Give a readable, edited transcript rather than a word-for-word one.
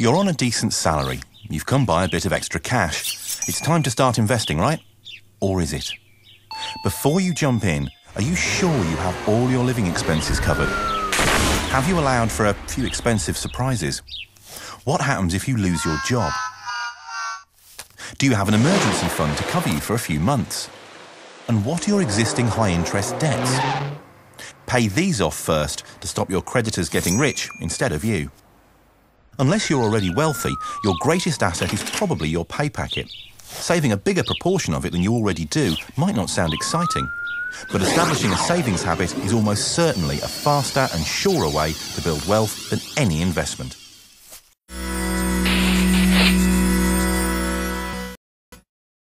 You're on a decent salary. You've come by a bit of extra cash. It's time to start investing, right? Or is it? Before you jump in, are you sure you have all your living expenses covered? Have you allowed for a few expensive surprises? What happens if you lose your job? Do you have an emergency fund to cover you for a few months? And what are your existing high-interest debts? Pay these off first to stop your creditors getting rich instead of you. Unless you're already wealthy, your greatest asset is probably your pay packet. Saving a bigger proportion of it than you already do might not sound exciting, but establishing a savings habit is almost certainly a faster and surer way to build wealth than any investment.